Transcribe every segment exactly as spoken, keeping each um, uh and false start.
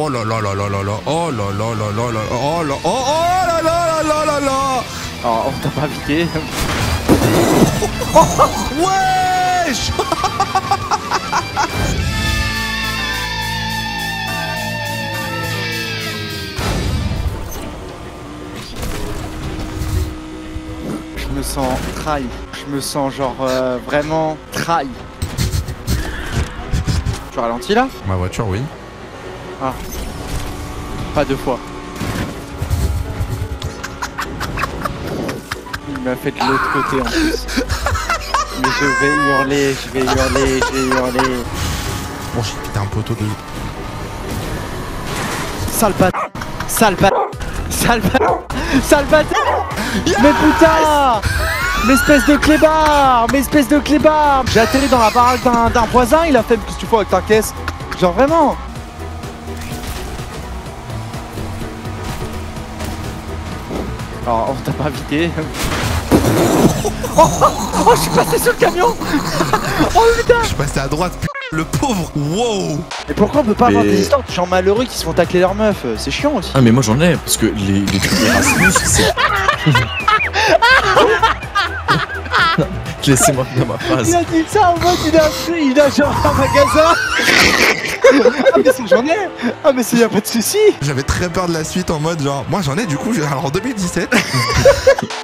Oh là là là là là là. Oh là là là là là. Oh là. Oh là là là là là. Oh, on t'a pas piqué. Wesh. Je me sens trahi. Je me sens genre euh, vraiment trahi. Tu ralentis là? Ma voiture, oui. Ah. Pas deux fois. Il m'a fait de l'autre côté en plus. Mais je vais hurler, je vais hurler, je vais hurler. Bon, j'ai pété un poteau de... Sale bat... Sale bat... Sale bat... Sale bat... Yes. Mais putain, mais espèce de clébard, mais espèce de clébard. J'ai atterri dans la baraque d'un voisin, il a fait qu'est-ce que tu fais avec ta caisse. Genre vraiment. Alors, on t'a pas invité. Oh, oh, je suis passé sur le camion. Oh putain, je suis passé à droite, putain, le pauvre. Wow. Mais pourquoi on peut pas mais... avoir des histoires de gens malheureux qui se font tacler leur meuf? C'est chiant aussi. Ah mais moi j'en ai, parce que les trucs Erasmus, c'est... Laissez-moi faire ma phrase. Il a dit ça en mode, il a, il a genre un magasin. Ah mais c'est que j'en ai. Ah mais c'est y'a pas de soucis. J'avais très peur de la suite en mode genre, moi j'en ai du coup, alors en deux mille dix-sept.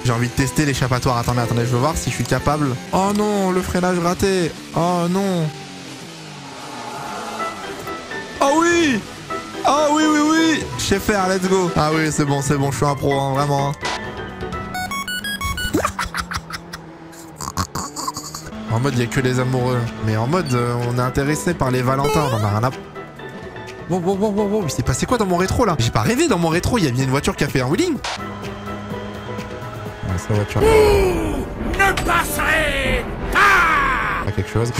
J'ai envie de tester l'échappatoire, attendez, attendez, je veux voir si je suis capable. Oh non, le freinage raté. Oh non. Oh oui. Oh oui, oui, oui. Je sais faire, let's go. Ah oui, c'est bon, c'est bon, je suis un pro, hein, vraiment. En mode, il n'y a que les amoureux. Mais en mode, euh, on est intéressé par les Valentins. On en a rien à... Wow, wow, wow, wow, wow. Mais c'est passé quoi dans mon rétro, là? J'ai pas rêvé dans mon rétro. Il y a bien une voiture qui a fait un wheeling. Ouais, c'est la voiture. Ouh, ne passerez pas. Ah, quelque chose.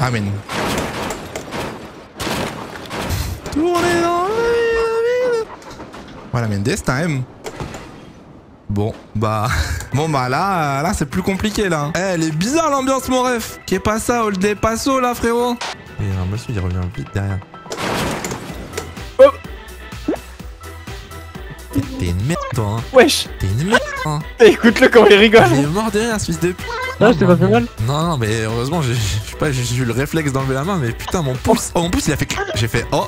Amen. Tournez dans la ville. Voilà, mais this time. Bon, bah... Bon bah là, là c'est plus compliqué là. Eh, elle est bizarre l'ambiance mon ref. Qu'est pas ça, Old Day Passo là frérot. Il y a un monsieur qui revient vite derrière. Oh. T'es une merde toi hein. Wesh. T'es une merde hein. Écoute-le quand il rigole. Il est mort derrière ce fils de p... Non, je t'ai pas fait mal. Non, non, mais heureusement, j'ai eu le réflexe d'enlever la main, mais putain, mon pouce. Oh, mon pouce, il a fait... J'ai fait... Oh.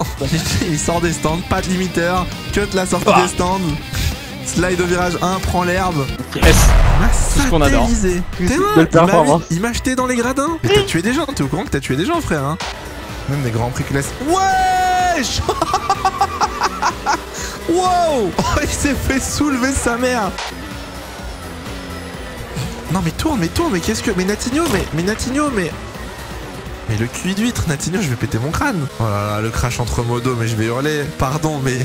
Il sort des stands, pas de limiteur. Que de la sortie ah. des stands. Slide au virage un, prends l'herbe. Yes. C'est ce qu'on adore. T'es mort. Il m'a jeté dans les gradins. Mais t'as tué des gens, t'es au courant que t'as tué des gens frère hein. Même des grands prix classiques. Wesh. Wow. Oh, il s'est fait soulever sa mère. Non mais tourne, mais tourne, mais qu'est-ce que... Mais Natinho, mais... Mais Natinho, mais... Mais le cul d'huître, Natinho, je vais péter mon crâne. Oh là là, le crash entre modos, mais je vais hurler. Pardon, mais...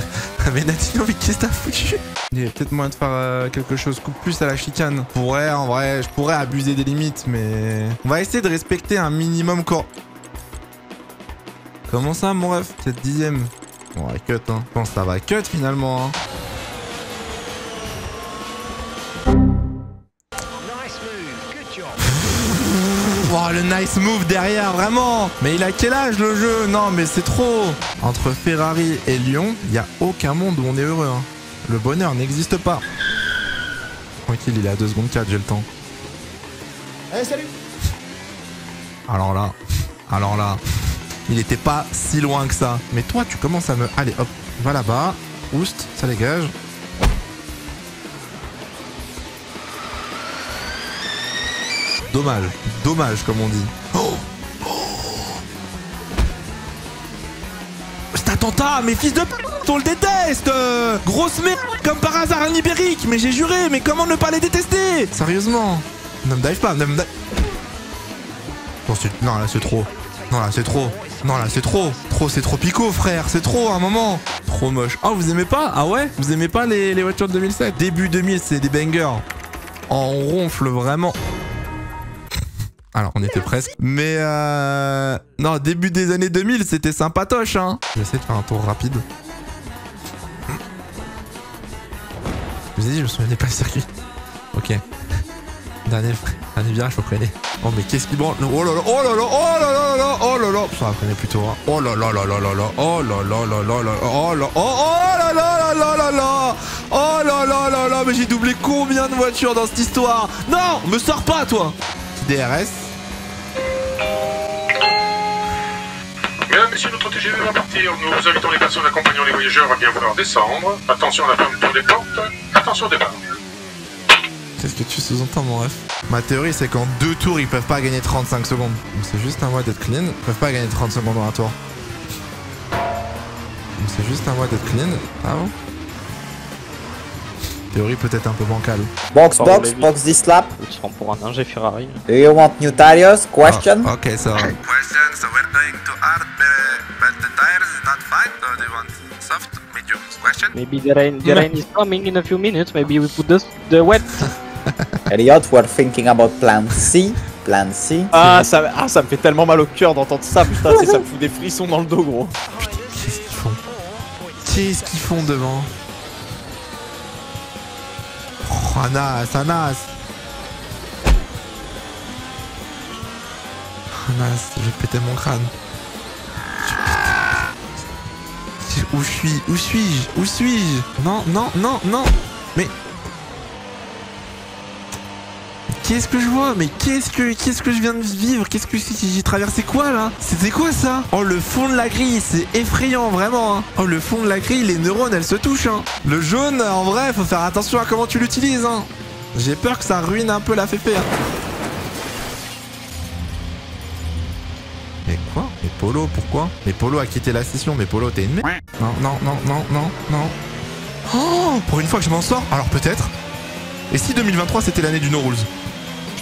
Mais Natinho, mais qu'est-ce que t'as foutu? Il y a peut-être moyen de faire euh, quelque chose plus à la chicane. Je pourrais, en vrai, je pourrais abuser des limites, mais... On va essayer de respecter un minimum cor... Comment ça, mon ref? Cette dixième. Bon, ouais, cut, hein. Je pense que ça va cut, finalement, hein. Oh le nice move derrière, vraiment. Mais il a quel âge le jeu? Non mais c'est trop. Entre Ferrari et Lyon, il n'y a aucun monde où on est heureux. Hein. Le bonheur n'existe pas. Tranquille, il est à deux secondes quatre, j'ai le temps. Allez, salut. Alors là, alors là, il n'était pas si loin que ça. Mais toi, tu commences à me... Allez, hop, va là-bas. Oust, ça dégage. Dommage, dommage comme on dit. Oh, oh. Cet attentat, mes fils de p***, on le déteste. Grosse merde, comme par hasard un ibérique. Mais j'ai juré, mais comment ne pas les détester? Sérieusement. Ne me dive pas, ne me dive... Non, non là c'est trop. Non là c'est trop. Non là c'est trop. Trop, c'est trop picot frère, c'est trop à un moment. Trop moche. Oh vous aimez pas? Ah ouais? Vous aimez pas les, les voitures de deux mille sept? Début deux mille c'est des bangers. On ronfle vraiment. Alors, on était presque. Mais euh... Non, début des années deux mille, c'était sympatoche, hein. J'essaie de faire un tour rapide. Je vous ai dit, je me souvenais pas le circuit. Ok. Dernier... Dernier virage, faut freiner. Oh, mais qu'est-ce qui branle? Oh là là, oh là là, oh là là là, oh là là. Ça va freiner plutôt, hein. Oh là là là là là là, oh là là là là là, oh là, oh là là là là là là, oh là là là là, mais j'ai doublé combien de voitures dans cette histoire? Non, me sors pas, toi. D R S. Mesdames, messieurs, notre T G V va partir. Nous vous invitons les personnes accompagnant les voyageurs à bien vouloir descendre. Attention à la fermeture des portes. Attention au départ. Qu'est-ce que tu sous-entends, mon ref? Ma théorie, c'est qu'en deux tours, ils peuvent pas gagner trente-cinq secondes. Donc c'est juste un mois d'être clean. Ils peuvent pas gagner trente secondes en un tour. Donc c'est juste un mois d'être clean. Ah bon? Théorie peut-être un peu bancale. Box, oh, box, box this lap. Je prends pour un ingé Ferrari. Do you want new tires? Question. Oh, ok, so... Question, so we're going to hard, but the tires is not fine, so they want soft, medium. Question? Maybe the rain, the rain is coming in a few minutes, maybe we put this, the wet. Elliot, we're thinking about plan C. Plan C. Ah ça, ah, ça me fait tellement mal au cœur d'entendre ça, putain, ça me fout des frissons dans le dos, gros. Putain, qu'est-ce qu'ils font? Qu'est-ce qu'ils font devant? Oh, un as, un as. Un as, je vais péter mon crâne. Où je suis? Où suis-je? Où suis-je? Non, non, non, non. Mais... Qu'est-ce que je vois? Mais qu'est-ce que qu'est-ce que je viens de vivre? Qu'est-ce que j'ai traversé quoi là? C'était quoi ça? Oh, le fond de la grille, c'est effrayant vraiment hein. Oh, le fond de la grille, les neurones elles se touchent hein. Le jaune en vrai, faut faire attention à comment tu l'utilises hein. J'ai peur que ça ruine un peu la fépée. Hein. Mais quoi? Mais Polo, pourquoi? Mais Polo a quitté la session, mais Polo t'es une merde. Non, non, non, non, non, non. Oh, pour une fois que je m'en sors, alors peut-être. Et si deux mille vingt-trois c'était l'année du No Rules?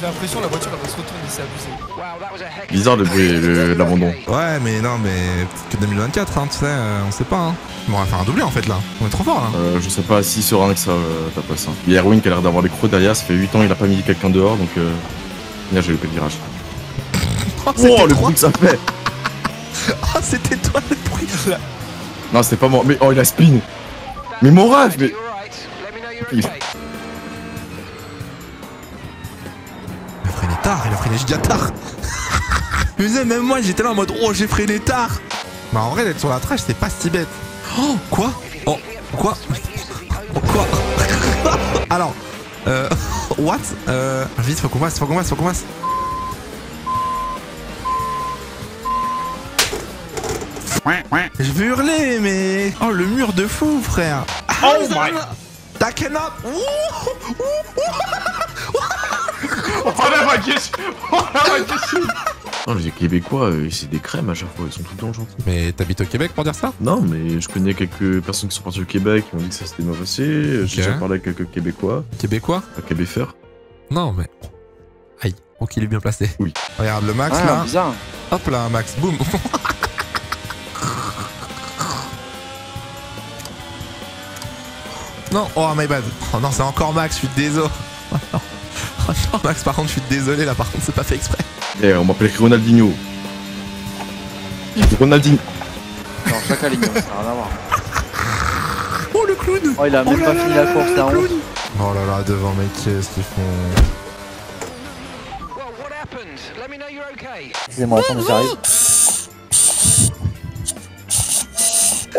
J'ai l'impression la voiture va se retourner, c'est abusé. Bizarre le bruit, l'abandon. Ouais, mais non, mais que deux mille vingt-quatre, hein, tu sais, euh, on sait pas. Hein. Bon, on va faire un doublé en fait là. On est trop fort là. Euh, je sais pas si serein que ça euh, ta place. Hein. Il y a Erwin qui a l'air d'avoir les crocs derrière, ça fait huit ans il a pas mis quelqu'un dehors donc. Euh... Là, j'ai loupé le virage. Oh, oh le bruit que ça fait. Oh, c'était toi le bruit là. Non, c'était pas moi, mais oh, il a spin. Mais mon rêve, mais. Tard, il a freiné giga tard. Mais même moi j'étais là en mode oh j'ai freiné tard. Bah en vrai d'être sur la trash c'est pas si bête. Oh quoi? Oh quoi? Oh quoi? Alors euh what? Euh vite faut qu'on passe, faut qu'on passe, faut qu'on passe. Je vais hurler mais oh le mur de fou frère. Oh my. Taken up. Oh la maquette! Oh la maquette! Non, les Québécois, euh, c'est des crèmes à chaque fois, ils sont tout le temps gentils. Mais t'habites au Québec pour dire ça? Non, mais je connais quelques personnes qui sont parties au Québec qui m'ont dit que ça s'était mal passé. Okay. J'ai déjà parlé avec quelques Québécois. Québécois? À Québécois. Non, mais. Aïe, ok, il est bien placé. Oui. Regarde le Max ah, là. Bizarre. Hop là, Max, boum! Non, oh my bad. Oh non, c'est encore Max, je suis désolé. Oh non, Max, par contre, je suis désolé là, par contre, c'est pas fait exprès. Eh, on m'appelle Ronaldinho. Ronaldinho. Non, Chacaligno, ça n'a rien à voir. Oh le clown! Oh, il a même oh pas fini la course, la honte. Oh là là, devant, mec, qu'est-ce qu'ils font? Excusez-moi, attends, j'arrive.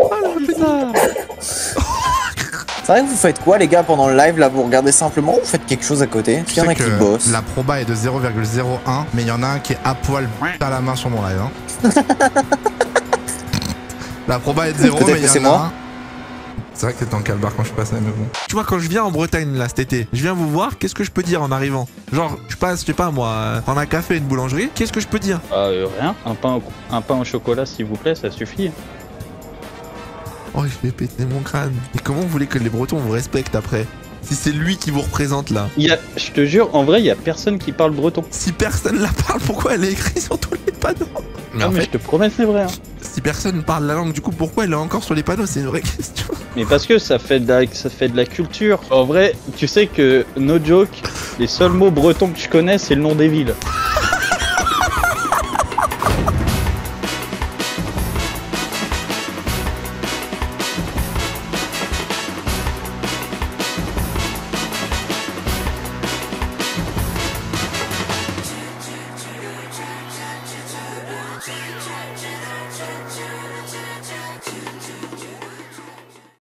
Oh la putain! C'est vrai que vous faites quoi les gars pendant le live là? Vous regardez simplement ou vous faites quelque chose à côté? Il y en a qui bossent. La proba est de zéro virgule zéro un mais il y en a un qui est à poil à la main sur mon live hein. La proba est de zéro mais il y en a un. C'est vrai que t'étais en calbar quand je passais mais bon. Tu vois quand je viens en Bretagne là cet été, je viens vous voir, qu'est-ce que je peux dire en arrivant? Genre je passe, je sais pas moi, prendre un café et une boulangerie, qu'est-ce que je peux dire? Euh rien, un pain au, un pain au chocolat s'il vous plaît, ça suffit. Oh, je vais péter mon crâne. Et comment vous voulez que les Bretons vous respectent après? Si c'est lui qui vous représente là. Il y a, je te jure, en vrai, il y a personne qui parle breton. Si personne la parle, pourquoi elle est écrite sur tous les panneaux? Non, mais fait, je te promets, c'est vrai. Hein. Si personne parle la langue, du coup, pourquoi elle est encore sur les panneaux? C'est une vraie question. Mais parce que ça fait, de la, ça fait de la culture. En vrai, tu sais que, no joke, les seuls mots bretons que je connais, c'est le nom des villes.